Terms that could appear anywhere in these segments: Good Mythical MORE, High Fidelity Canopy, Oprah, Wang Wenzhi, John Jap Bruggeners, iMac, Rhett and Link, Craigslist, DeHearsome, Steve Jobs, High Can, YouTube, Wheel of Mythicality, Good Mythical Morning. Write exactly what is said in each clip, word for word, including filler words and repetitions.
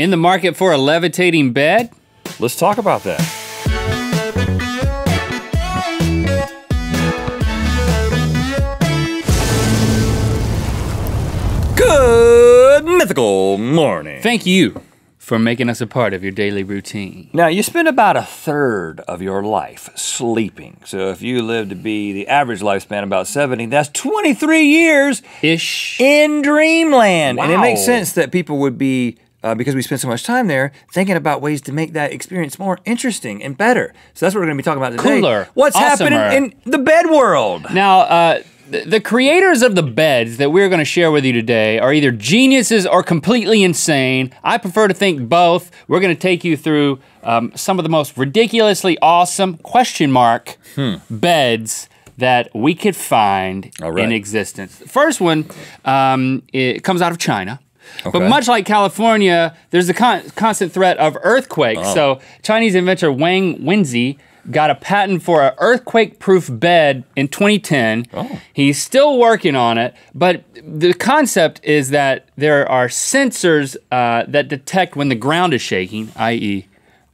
In the market for a levitating bed? Let's talk about that. Good mythical morning. Thank you for making us a part of your daily routine. Now, you spend about a third of your life sleeping. So if you live to be the average lifespan about seventy, that's twenty-three years-ish in dreamland. Wow. And it makes sense that people would be Uh, because we spend so much time there, thinking about ways to make that experience more interesting and better. So that's what we're gonna be talking about today. Cooler, what's awesomer. Happening in the bed world? Now, uh, th the creators of the beds that we're gonna share with you today are either geniuses or completely insane. I prefer to think both. We're gonna take you through um, some of the most ridiculously awesome, question mark, hmm. beds that we could find right. in existence. The first one, um, it comes out of China. Okay. But much like California, there's the con constant threat of earthquakes. Oh. So Chinese inventor Wang Wenzhi got a patent for an earthquake-proof bed in twenty ten. Oh. He's still working on it, but the concept is that there are sensors uh, that detect when the ground is shaking, i e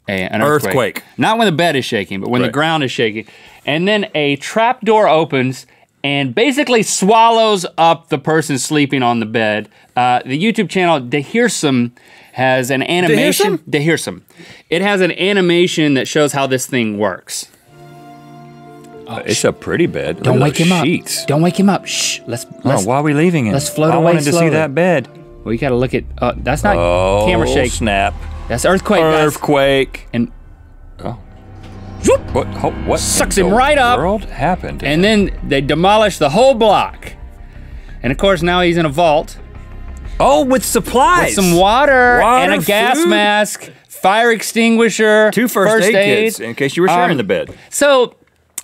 an earthquake. earthquake. Not when the bed is shaking, but when right. the ground is shaking. And then a trap door opens and basically swallows up the person sleeping on the bed. Uh, the YouTube channel DeHearsome has an animation. DeHearsome? DeHearsome. It has an animation that shows how this thing works. Oh, it's a pretty bed. Don't wake him sheets. up. Don't wake him up. Shh. Let's. let's oh, why are we leaving him? Let's float I away. I wanted slowly. to see that bed. Well, you got to look at. Uh, that's not oh, camera shake. Snap. That's earthquake. Earthquake. Guys. And. Oh. What, what sucks him right up. What world happened? And him? Then they demolish the whole block. And of course now he's in a vault. Oh, with supplies. With some water, water and a food. gas mask, fire extinguisher. Two first, first aid, aid kits in case you were sharing um, the bed. So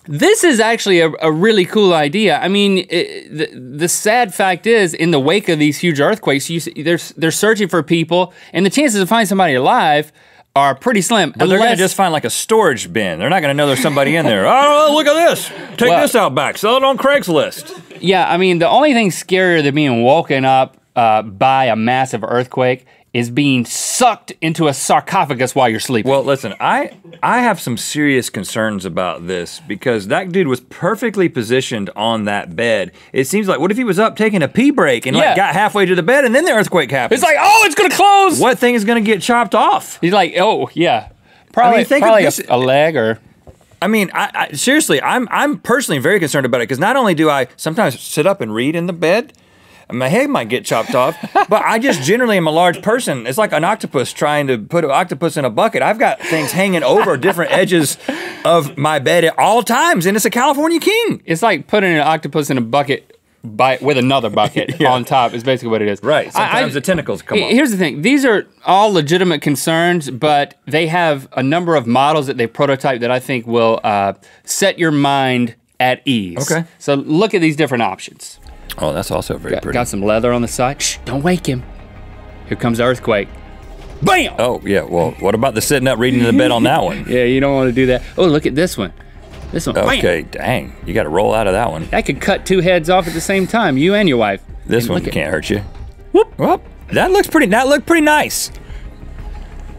this is actually a, a really cool idea. I mean, it, the, the sad fact is, in the wake of these huge earthquakes, you, they're, they're searching for people, and the chances of finding somebody alive are pretty slim. But unless... they're gonna just find like a storage bin. They're not gonna know there's somebody in there. Oh, look at this. Take well, this out back, sell it on Craigslist. Yeah, I mean, the only thing scarier than being woken up uh, by a massive earthquake is being sucked into a sarcophagus while you're sleeping. Well, listen, I, I have some serious concerns about this because that dude was perfectly positioned on that bed. It seems like, what if he was up taking a pee break and yeah. like got halfway to the bed and then the earthquake happened? It's like, oh, it's gonna close! What thing is gonna get chopped off? He's like, oh, yeah. Probably, I mean, think probably of this, a, a leg or... I mean, I, I, seriously, I'm, I'm personally very concerned about it because not only do I sometimes sit up and read in the bed, my head might get chopped off, but I just generally am a large person. It's like an octopus trying to put an octopus in a bucket. I've got things hanging over different edges of my bed at all times, and it's a California king. It's like putting an octopus in a bucket by, with another bucket yeah. on top is basically what it is. Right, sometimes I, I, the tentacles come off. Here's the thing, these are all legitimate concerns, but they have a number of models that they prototype that I think will uh, set your mind at ease. Okay. So look at these different options. Oh, that's also very got, pretty. Got some leather on the side. Shh, don't wake him. Here comes the earthquake. Bam! Oh, yeah, well, what about the sitting up reading in the bed on that one? Yeah, you don't want to do that. Oh, look at this one. This one, okay, bam! Dang, you got to roll out of that one. That could cut two heads off at the same time, you and your wife. This and one can't hurt you. Whoop, whoop. That looks pretty, that looked pretty nice.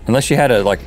Unless you had a, like,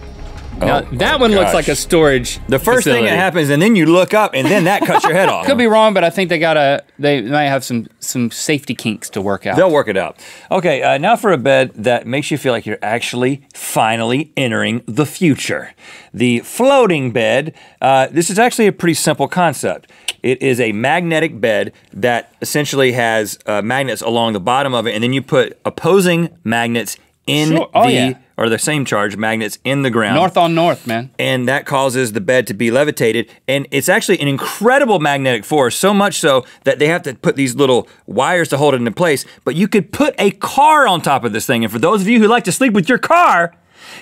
Now, oh, that oh one gosh. looks like a storage The first facility. thing that happens, and then you look up, and then that cuts your head off. Could be wrong, but I think they gotta, they might have some, some safety kinks to work out. They'll work it out. Okay, uh, now for a bed that makes you feel like you're actually finally entering the future. The floating bed, uh, this is actually a pretty simple concept. It is a magnetic bed that essentially has uh, magnets along the bottom of it, and then you put opposing magnets in sure. oh, the, yeah. or the same charge magnets in the ground. North on north, man. And that causes the bed to be levitated. And it's actually an incredible magnetic force, so much so that they have to put these little wires to hold it into place. But you could put a car on top of this thing. And for those of you who like to sleep with your car,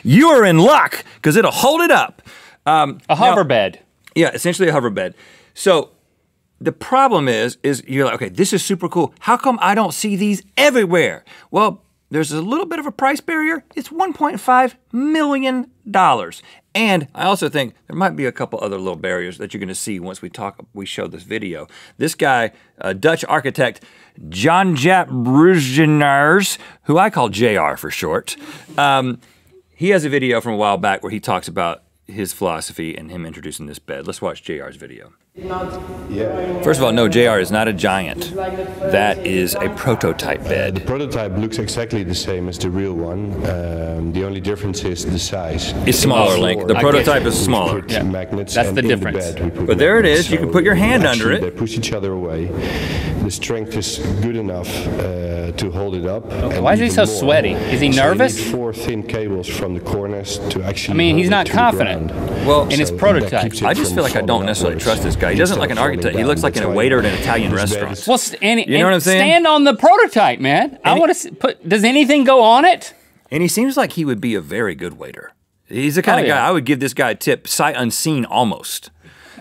you are in luck, because it'll hold it up. Um, a hover now, bed. Yeah, essentially a hover bed. So the problem is, is you're like, okay, this is super cool. How come I don't see these everywhere? Well, there's a little bit of a price barrier. It's one point five million dollars. And I also think there might be a couple other little barriers that you're gonna see once we talk, we show this video. This guy, a Dutch architect, John Jap Bruggeners, who I call J R for short, um, he has a video from a while back where he talks about his philosophy and him introducing this bed. Let's watch J R's video. Yeah. First of all, no, J R is not a giant. That is a prototype bed. The prototype looks exactly the same as the real one. Um, the only difference is the size. It's smaller, Link. The prototype is smaller. Put yeah. magnets That's the difference. The bed, but there it is. You so can put your hand actually, under it. They push each other away. The strength is good enough uh, to hold it up. Okay. Why is he so more. sweaty? Is he nervous? So four thin cables from the corners to actually. I mean, he's not confident. Well, in so his prototype. I just feel like I don't necessarily trust this guy. He doesn't look like an architect. He looks like a waiter at an Italian restaurant. Well, and, and you know what I'm saying? Stand on the prototype, man. And I want to put. Does anything go on it? And he seems like he would be a very good waiter. He's the kind oh, of guy yeah. I would give this guy a tip, sight unseen, almost.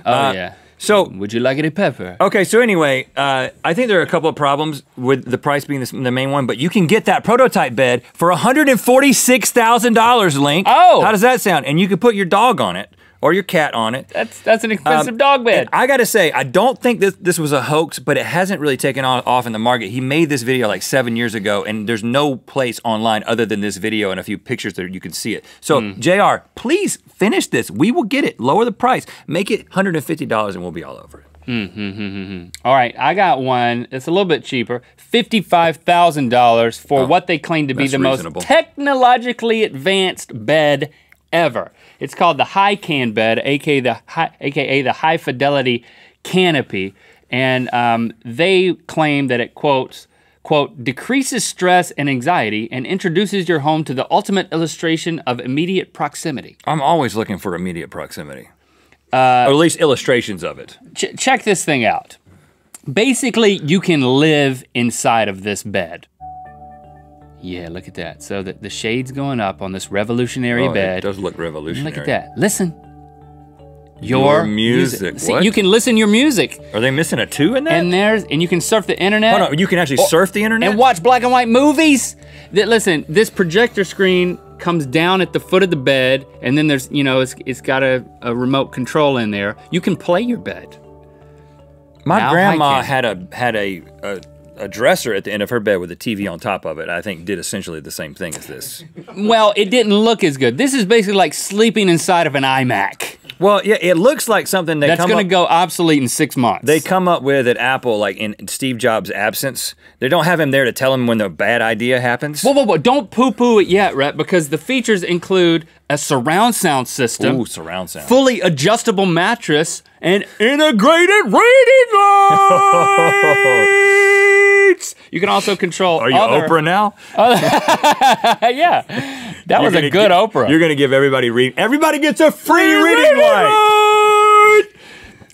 Oh uh, yeah. So would you like any pepper? Okay. So anyway, uh, I think there are a couple of problems with the price being the, the main one, but you can get that prototype bed for one hundred forty-six thousand dollars, Link. Oh. How does that sound? And you can put your dog on it. Or your cat on it. That's that's an expensive um, dog bed. I gotta say, I don't think this this was a hoax, but it hasn't really taken on, off in the market. He made this video like seven years ago, and there's no place online other than this video and a few pictures that you can see it. So mm. J R, please finish this. We will get it. Lower the price. Make it one hundred fifty dollars, and we'll be all over it. Mm-hmm, mm-hmm. All right, I got one. It's a little bit cheaper. fifty-five thousand dollars for oh, what they claim to be the reasonable. most technologically advanced bed ever. It's called the High Can bed, aka the high, aka the High Fidelity Canopy, and um, they claim that it quotes quote decreases stress and anxiety and introduces your home to the ultimate illustration of immediate proximity. I'm always looking for immediate proximity, uh, or at least illustrations of it. Ch check this thing out. Basically, you can live inside of this bed. Yeah, look at that. So the, the shade's going up on this revolutionary oh, bed. It does look revolutionary. Look at that. Listen. Your, your music. music. See, what? You can listen to your music. Are they missing a two in that? And there's and you can surf the internet. Hold on, you can actually oh, surf the internet and watch black and white movies. That listen, this projector screen comes down at the foot of the bed, and then there's you know it's it's got a, a remote control in there. You can play your bed. My now grandma had a had a. a a dresser at the end of her bed with a T V on top of it, I think did essentially the same thing as this. Well, it didn't look as good. This is basically like sleeping inside of an iMac. Well, yeah, it looks like something they That's come gonna up, go obsolete in six months. They come up with at Apple, like in Steve Jobs' absence. They don't have him there to tell him when the bad idea happens. Whoa, whoa, whoa, don't poo-poo it yet, Rhett, because the features include a surround sound system. Ooh, surround sound. Fully adjustable mattress and integrated reading lights! You can also control Are you other, Oprah now? Other, yeah, that you're was a good give, Oprah. You're gonna give everybody read, everybody gets a free reading, reading light!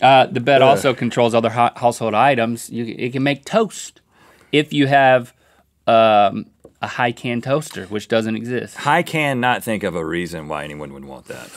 Uh, the bed uh. also controls other ho household items. You, it can make toast if you have um, a high can toaster, which doesn't exist. I cannot think of a reason why anyone would want that.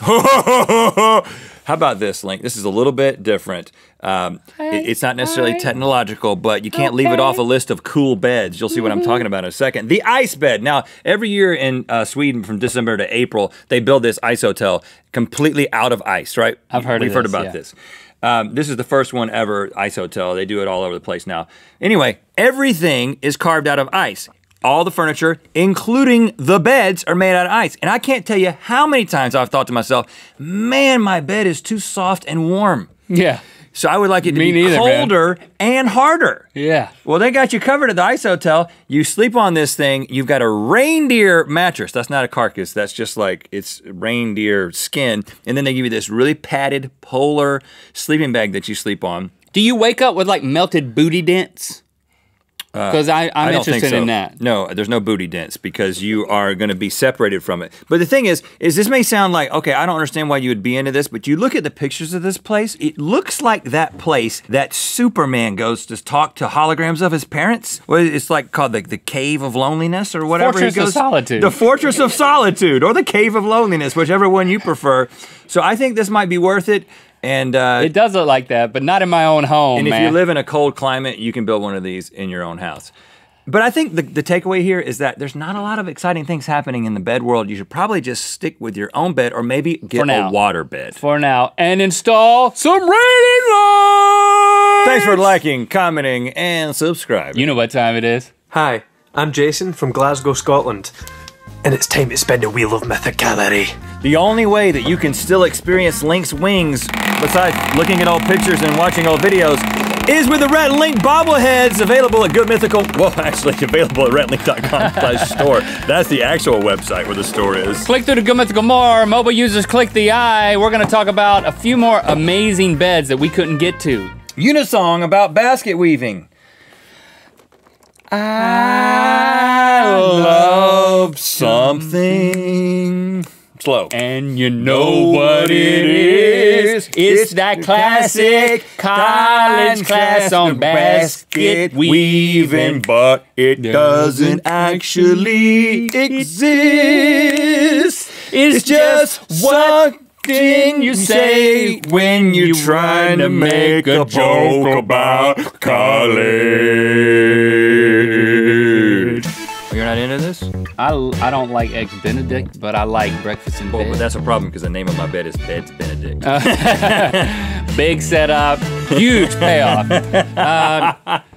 How about this, Link? This is a little bit different. Um, hey, it, it's not necessarily hey. technological, but you can't okay. leave it off a list of cool beds. You'll see what mm-hmm. I'm talking about in a second. The ice bed. Now, every year in uh, Sweden from December to April, they build this ice hotel completely out of ice, right? I've heard We've of heard this, about yeah. this. Um, this is the first one ever, ice hotel. They do it all over the place now. Anyway, everything is carved out of ice. All the furniture, including the beds, are made out of ice. And I can't tell you how many times I've thought to myself, man, my bed is too soft and warm. Yeah. So I would like it to Me be neither, colder man. and harder. Yeah. Well, they got you covered at the ice hotel. You sleep on this thing. You've got a reindeer mattress. That's not a carcass. That's just like it's reindeer skin. And then they give you this really padded polar sleeping bag that you sleep on. Do you wake up with like melted booty dents? Because uh, I'm interested so. in that. No, there's no booty dents because you are gonna be separated from it. But the thing is, is this may sound like, okay, I don't understand why you would be into this, but you look at the pictures of this place, it looks like that place that Superman goes to talk to holograms of his parents. Well, it's like called the, the Cave of Loneliness or whatever. Fortress he goes, of Solitude. The Fortress of Solitude or the Cave of Loneliness, whichever one you prefer. So I think this might be worth it. And uh, it does look like that, but not in my own home. And if man. you live in a cold climate, you can build one of these in your own house. But I think the, the takeaway here is that there's not a lot of exciting things happening in the bed world. You should probably just stick with your own bed or maybe get a water bed. For now, and install some reading lights! Thanks for liking, commenting, and subscribing. You know what time it is. Hi, I'm Jason from Glasgow, Scotland. and it's time to spin the Wheel of Mythicality. The only way that you can still experience Link's wings, besides looking at old pictures and watching old videos, is with the Rhett and Link bobbleheads available at Good Mythical. Well, actually available at rhett and link dot com slash store. That's the actual website where the store is. Click through to Good Mythical More. Mobile users, click the eye. We're gonna talk about a few more amazing beds that we couldn't get to. Unisong about basket weaving. I love something. Slow. And you know what it is. It's, it's that classic college class on basket weaving, but it doesn't actually exist. It's just what thing you say when you're trying to make a joke about college. You're not into this? I, I don't like Eggs Benedict, but I like Breakfast in Bed. Well, that's a problem because the name of my bed is Beds Benedict. Uh, big setup, huge payoff. Uh,